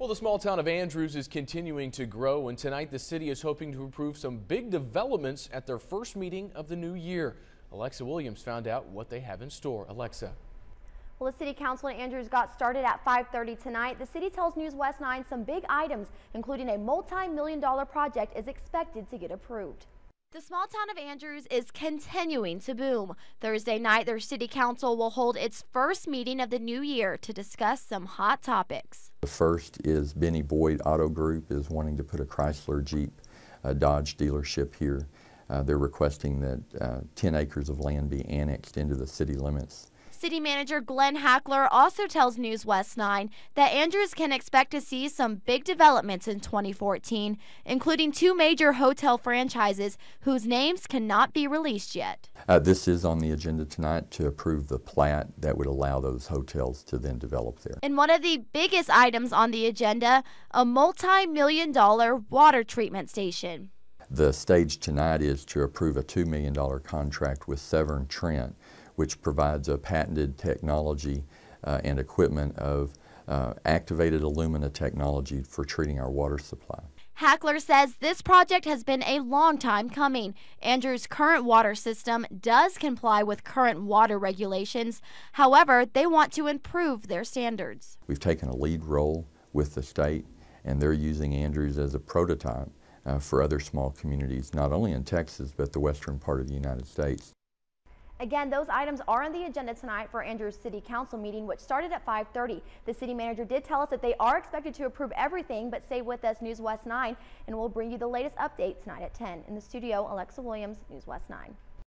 Well, the small town of Andrews is continuing to grow, and tonight the city is hoping to approve some big developments at their first meeting of the new year. Alexa Williams found out what they have in store. Alexa. Well, the City Council in Andrews got started at 5:30 tonight. The city tells NewsWest 9 some big items, including a multi-million-dollar project, is expected to get approved. The small town of Andrews is continuing to boom. Thursday night, their city council will hold its first meeting of the new year to discuss some hot topics. The first is Benny Boyd Auto Group is wanting to put a Chrysler, Jeep, Dodge dealership here. They're requesting that 10 acres of land be annexed into the city limits. City Manager Glen Hackler also tells NewsWest 9 that Andrews can expect to see some big developments in 2014, including two major hotel franchises whose names cannot be released yet. This is on the agenda tonight to approve the plat that would allow those hotels to then develop there. And one of the biggest items on the agenda, a multi-million-dollar water treatment station. The stage tonight is to approve a $2 million contract with Severn Trent, which provides a patented technology and equipment of activated alumina technology for treating our water supply. Hackler says this project has been a long time coming. Andrews' current water system does comply with current water regulations. However, they want to improve their standards. We've taken a lead role with the state, and they're using Andrews as a prototype for other small communities, not only in Texas, but the western part of the United States. Again, those items are on the agenda tonight for Andrews City Council meeting, which started at 5:30. The city manager did tell us that they are expected to approve everything, but stay with us, NewsWest 9, and we'll bring you the latest update tonight at 10. In the studio, Alexa Williams, NewsWest 9.